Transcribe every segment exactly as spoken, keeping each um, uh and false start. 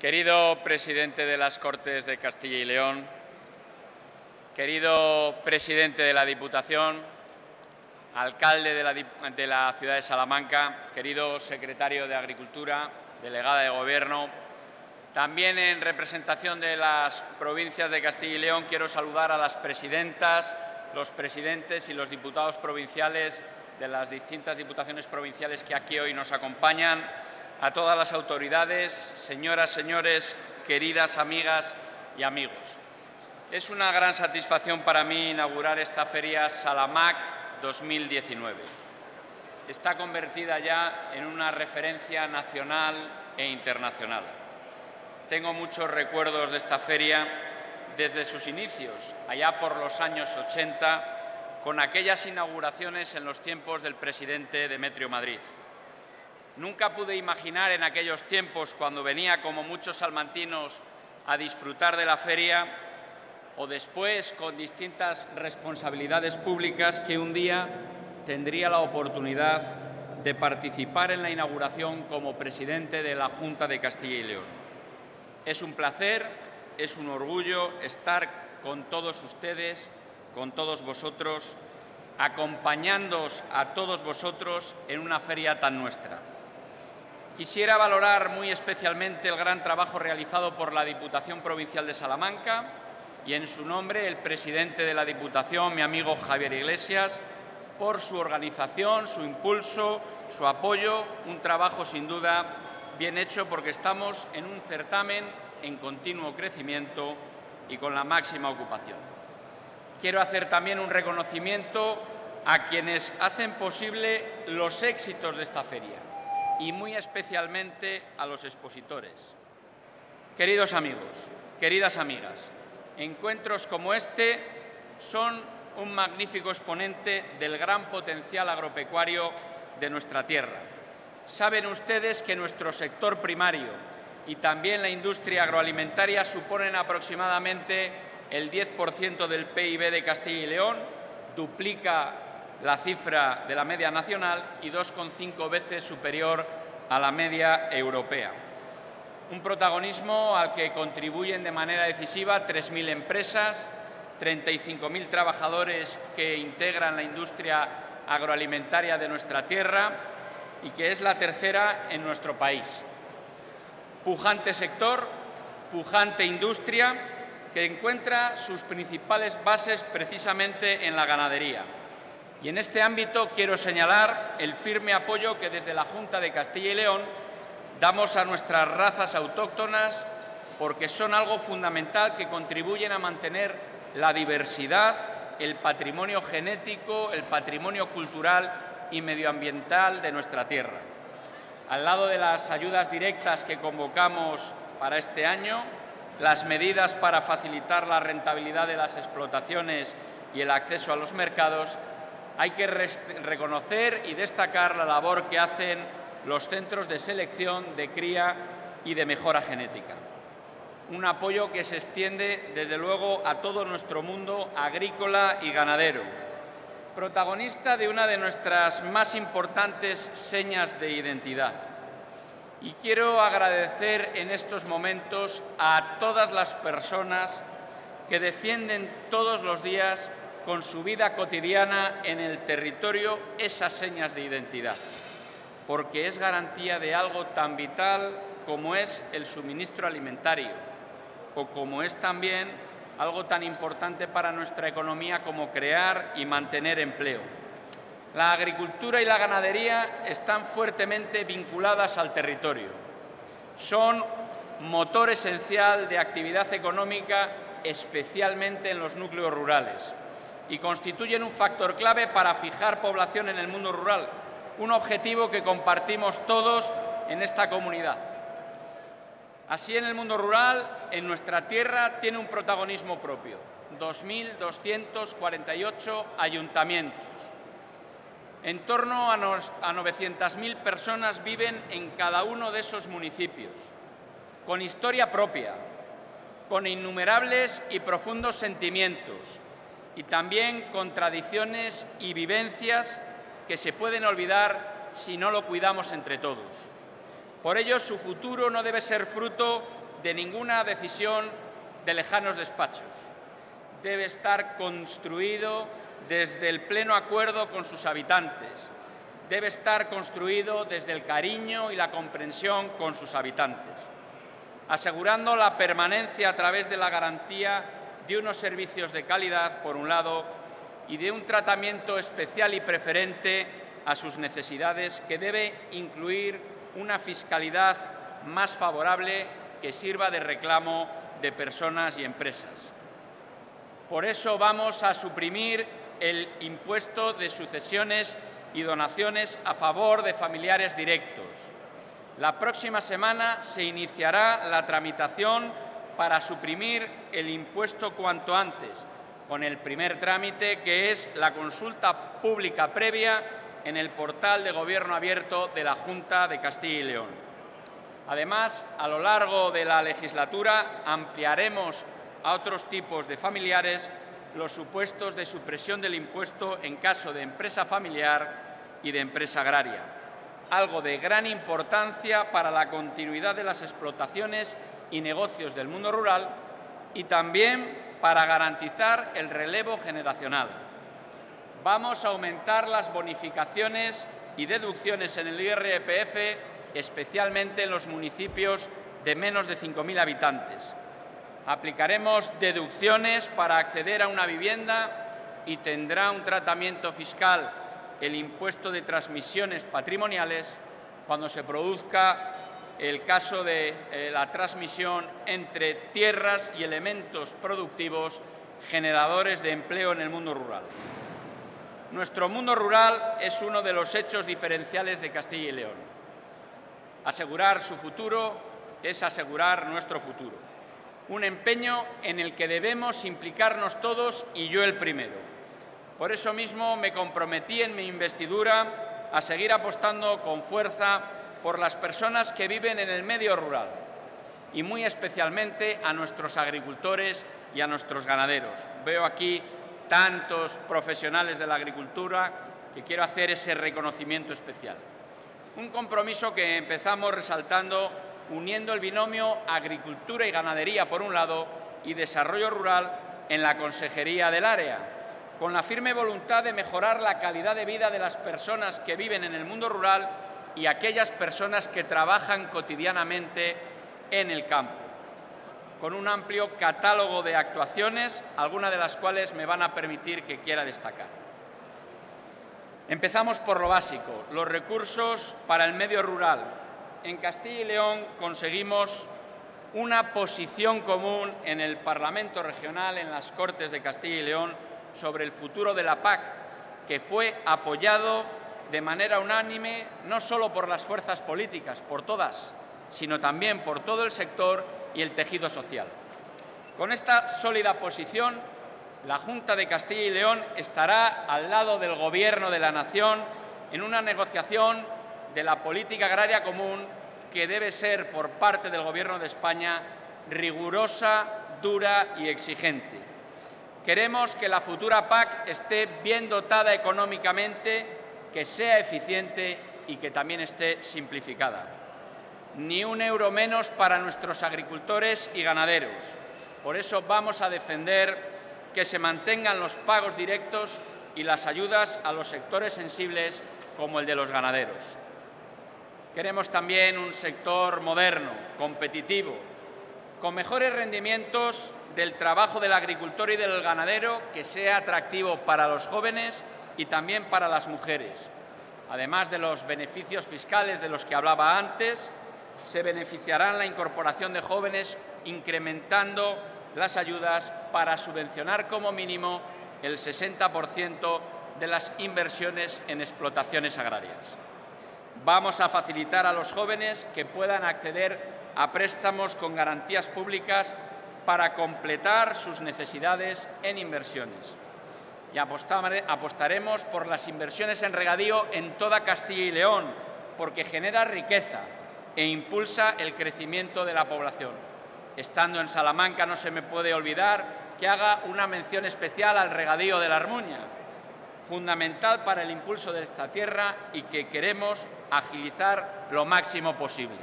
Querido presidente de las Cortes de Castilla y León, querido presidente de la Diputación, alcalde de la, de la ciudad de Salamanca, querido secretario de Agricultura, delegada de Gobierno, también en representación de las provincias de Castilla y León quiero saludar a las presidentas, los presidentes y los diputados provinciales de las distintas diputaciones provinciales que aquí hoy nos acompañan. A todas las autoridades, señoras, señores, queridas amigas y amigos. Es una gran satisfacción para mí inaugurar esta feria Salamac dos mil diecinueve. Está convertida ya en una referencia nacional e internacional. Tengo muchos recuerdos de esta feria desde sus inicios, allá por los años ochenta, con aquellas inauguraciones en los tiempos del presidente Demetrio Madrid. Nunca pude imaginar en aquellos tiempos, cuando venía como muchos salmantinos a disfrutar de la feria o después con distintas responsabilidades públicas, que un día tendría la oportunidad de participar en la inauguración como presidente de la Junta de Castilla y León. Es un placer, es un orgullo estar con todos ustedes, con todos vosotros, acompañándoos a todos vosotros en una feria tan nuestra. Quisiera valorar muy especialmente el gran trabajo realizado por la Diputación Provincial de Salamanca y, en su nombre, el presidente de la Diputación, mi amigo Javier Iglesias, por su organización, su impulso, su apoyo, un trabajo sin duda bien hecho, porque estamos en un certamen en continuo crecimiento y con la máxima ocupación. Quiero hacer también un reconocimiento a quienes hacen posible los éxitos de esta feria, y muy especialmente a los expositores. Queridos amigos, queridas amigas, encuentros como este son un magnífico exponente del gran potencial agropecuario de nuestra tierra. Saben ustedes que nuestro sector primario y también la industria agroalimentaria suponen aproximadamente el diez por ciento del P I B de Castilla y León, duplica la cifra de la media nacional y dos coma cinco veces superior a la media europea. Un protagonismo al que contribuyen de manera decisiva tres mil empresas, treinta y cinco mil trabajadores que integran la industria agroalimentaria de nuestra tierra y que es la tercera en nuestro país. Pujante sector, pujante industria, que encuentra sus principales bases precisamente en la ganadería. Y en este ámbito quiero señalar el firme apoyo que desde la Junta de Castilla y León damos a nuestras razas autóctonas, porque son algo fundamental que contribuyen a mantener la diversidad, el patrimonio genético, el patrimonio cultural y medioambiental de nuestra tierra. Al lado de las ayudas directas que convocamos para este año, las medidas para facilitar la rentabilidad de las explotaciones y el acceso a los mercados, hay que reconocer y destacar la labor que hacen los centros de selección, de cría y de mejora genética. Un apoyo que se extiende, desde luego, a todo nuestro mundo agrícola y ganadero. Protagonista de una de nuestras más importantes señas de identidad. Y quiero agradecer en estos momentos a todas las personas que defienden todos los días con su vida cotidiana en el territorio esas señas de identidad, porque es garantía de algo tan vital como es el suministro alimentario o como es también algo tan importante para nuestra economía como crear y mantener empleo. La agricultura y la ganadería están fuertemente vinculadas al territorio. Son motor esencial de actividad económica, especialmente en los núcleos rurales, y constituyen un factor clave para fijar población en el mundo rural, un objetivo que compartimos todos en esta comunidad. Así, en el mundo rural, en nuestra tierra, tiene un protagonismo propio, dos mil doscientos cuarenta y ocho ayuntamientos. En torno a novecientas mil personas viven en cada uno de esos municipios, con historia propia, con innumerables y profundos sentimientos, y también con tradiciones y vivencias que se pueden olvidar si no lo cuidamos entre todos. Por ello, su futuro no debe ser fruto de ninguna decisión de lejanos despachos. Debe estar construido desde el pleno acuerdo con sus habitantes. Debe estar construido desde el cariño y la comprensión con sus habitantes, asegurando la permanencia a través de la garantía de unos servicios de calidad, por un lado, y de un tratamiento especial y preferente a sus necesidades, que debe incluir una fiscalidad más favorable que sirva de reclamo de personas y empresas. Por eso vamos a suprimir el impuesto de sucesiones y donaciones a favor de familiares directos. La próxima semana se iniciará la tramitación para suprimir el impuesto cuanto antes, con el primer trámite, que es la consulta pública previa en el portal de Gobierno Abierto de la Junta de Castilla y León. Además, a lo largo de la legislatura ampliaremos a otros tipos de familiares los supuestos de supresión del impuesto en caso de empresa familiar y de empresa agraria, algo de gran importancia para la continuidad de las explotaciones y negocios del mundo rural y también para garantizar el relevo generacional. Vamos a aumentar las bonificaciones y deducciones en el I R P F, especialmente en los municipios de menos de cinco mil habitantes. Aplicaremos deducciones para acceder a una vivienda y tendrá un tratamiento fiscal el impuesto de transmisiones patrimoniales cuando se produzca el caso de eh, la transmisión entre tierras y elementos productivos generadores de empleo en el mundo rural. Nuestro mundo rural es uno de los hechos diferenciales de Castilla y León. Asegurar su futuro es asegurar nuestro futuro. Un empeño en el que debemos implicarnos todos y yo el primero. Por eso mismo me comprometí en mi investidura a seguir apostando con fuerza por las personas que viven en el medio rural y muy especialmente a nuestros agricultores y a nuestros ganaderos. Veo aquí tantos profesionales de la agricultura que quiero hacer ese reconocimiento especial. Un compromiso que empezamos resaltando uniendo el binomio agricultura y ganadería por un lado y desarrollo rural en la consejería del área, con la firme voluntad de mejorar la calidad de vida de las personas que viven en el mundo rural y aquellas personas que trabajan cotidianamente en el campo, con un amplio catálogo de actuaciones, algunas de las cuales me van a permitir que quiera destacar. Empezamos por lo básico, los recursos para el medio rural. En Castilla y León conseguimos una posición común en el Parlamento Regional, en las Cortes de Castilla y León, sobre el futuro de la P A C, que fue apoyado de manera unánime no solo por las fuerzas políticas, por todas, sino también por todo el sector y el tejido social. Con esta sólida posición, la Junta de Castilla y León estará al lado del Gobierno de la Nación en una negociación de la política agraria común que debe ser, por parte del Gobierno de España, rigurosa, dura y exigente. Queremos que la futura P A C esté bien dotada económicamente, que sea eficiente y que también esté simplificada. Ni un euro menos para nuestros agricultores y ganaderos. Por eso vamos a defender que se mantengan los pagos directos y las ayudas a los sectores sensibles como el de los ganaderos. Queremos también un sector moderno, competitivo, con mejores rendimientos del trabajo del agricultor y del ganadero, que sea atractivo para los jóvenes y también para las mujeres. Además de los beneficios fiscales de los que hablaba antes, se beneficiarán la incorporación de jóvenes incrementando las ayudas para subvencionar como mínimo el sesenta por ciento de las inversiones en explotaciones agrarias. Vamos a facilitar a los jóvenes que puedan acceder a préstamos con garantías públicas para completar sus necesidades en inversiones. Y apostaremos por las inversiones en regadío en toda Castilla y León, porque genera riqueza e impulsa el crecimiento de la población. Estando en Salamanca no se me puede olvidar que haga una mención especial al regadío de la Armuña, fundamental para el impulso de esta tierra y que queremos agilizar lo máximo posible.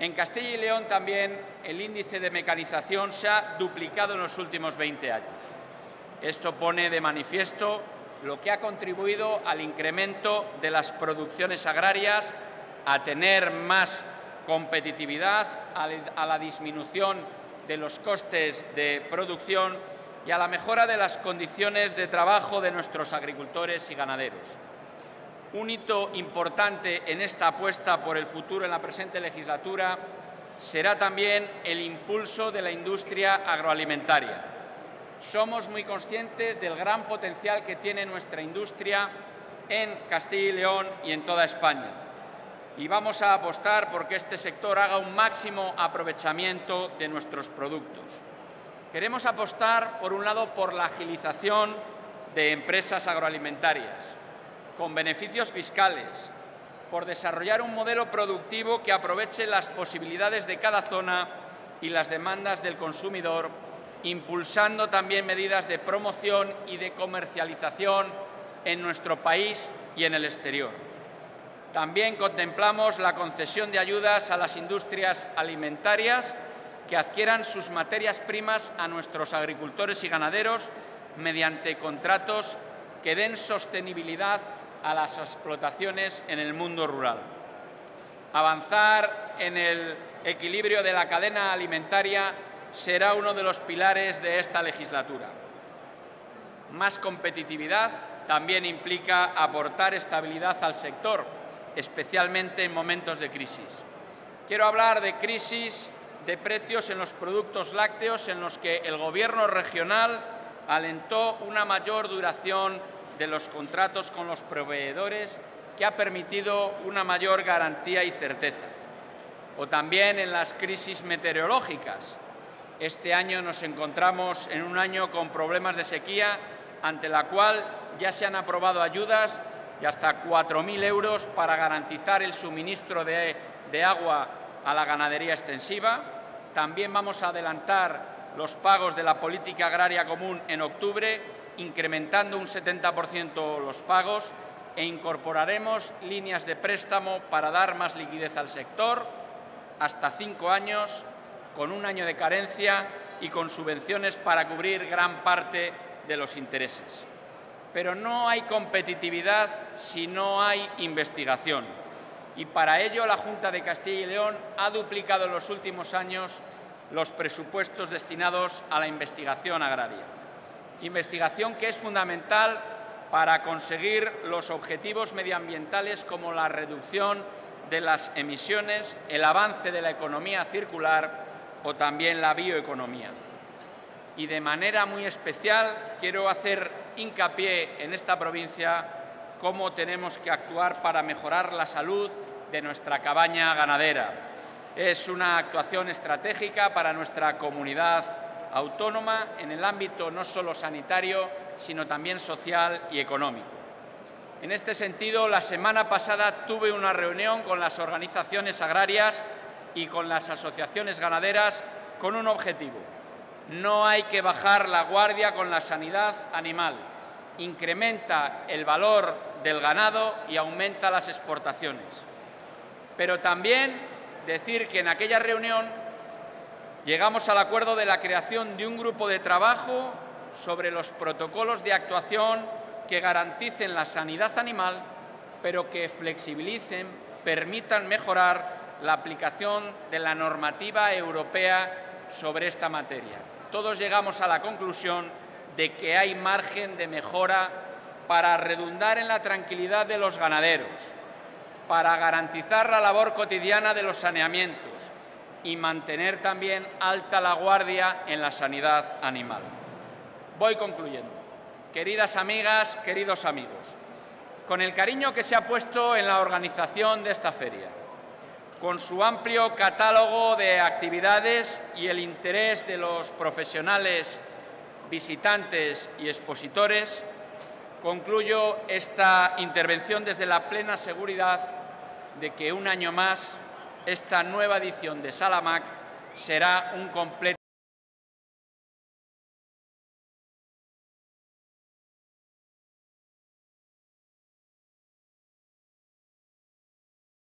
En Castilla y León también el índice de mecanización se ha duplicado en los últimos veinte años. Esto pone de manifiesto lo que ha contribuido al incremento de las producciones agrarias, a tener más competitividad, a la disminución de los costes de producción y a la mejora de las condiciones de trabajo de nuestros agricultores y ganaderos. Un hito importante en esta apuesta por el futuro en la presente legislatura será también el impulso de la industria agroalimentaria. Somos muy conscientes del gran potencial que tiene nuestra industria en Castilla y León y en toda España. Y vamos a apostar por que este sector haga un máximo aprovechamiento de nuestros productos. Queremos apostar, por un lado, por la agilización de empresas agroalimentarias, con beneficios fiscales, por desarrollar un modelo productivo que aproveche las posibilidades de cada zona y las demandas del consumidor, impulsando también medidas de promoción y de comercialización en nuestro país y en el exterior. También contemplamos la concesión de ayudas a las industrias alimentarias que adquieran sus materias primas a nuestros agricultores y ganaderos mediante contratos que den sostenibilidad a las explotaciones en el mundo rural. Avanzar en el equilibrio de la cadena alimentaria será uno de los pilares de esta legislatura. Más competitividad también implica aportar estabilidad al sector, especialmente en momentos de crisis. Quiero hablar de crisis de precios en los productos lácteos, en los que el Gobierno regional alentó una mayor duración de los contratos con los proveedores, que ha permitido una mayor garantía y certeza. O también en las crisis meteorológicas. Este año nos encontramos en un año con problemas de sequía, ante la cual ya se han aprobado ayudas de hasta cuatro mil euros para garantizar el suministro de, de agua a la ganadería extensiva. También vamos a adelantar los pagos de la política agraria común en octubre, incrementando un setenta por ciento los pagos, e incorporaremos líneas de préstamo para dar más liquidez al sector, hasta cinco años, con un año de carencia y con subvenciones para cubrir gran parte de los intereses. Pero no hay competitividad si no hay investigación. Y para ello la Junta de Castilla y León ha duplicado en los últimos años los presupuestos destinados a la investigación agraria. Investigación que es fundamental para conseguir los objetivos medioambientales como la reducción de las emisiones, el avance de la economía circular o también la bioeconomía. Y de manera muy especial quiero hacer hincapié en esta provincia cómo tenemos que actuar para mejorar la salud de nuestra cabaña ganadera. Es una actuación estratégica para nuestra comunidad autónoma en el ámbito no solo sanitario, sino también social y económico. En este sentido, la semana pasada tuve una reunión con las organizaciones agrarias y con las asociaciones ganaderas con un objetivo. No hay que bajar la guardia con la sanidad animal. Incrementa el valor del ganado y aumenta las exportaciones. Pero también decir que en aquella reunión llegamos al acuerdo de la creación de un grupo de trabajo sobre los protocolos de actuación que garanticen la sanidad animal, pero que flexibilicen, permitan mejorar la aplicación de la normativa europea sobre esta materia. Todos llegamos a la conclusión de que hay margen de mejora para redundar en la tranquilidad de los ganaderos, para garantizar la labor cotidiana de los saneamientos y mantener también alta la guardia en la sanidad animal. Voy concluyendo. Queridas amigas, queridos amigos, con el cariño que se ha puesto en la organización de esta feria, con su amplio catálogo de actividades y el interés de los profesionales, visitantes y expositores, concluyo esta intervención desde la plena seguridad de que un año más esta nueva edición de Salamac será un completo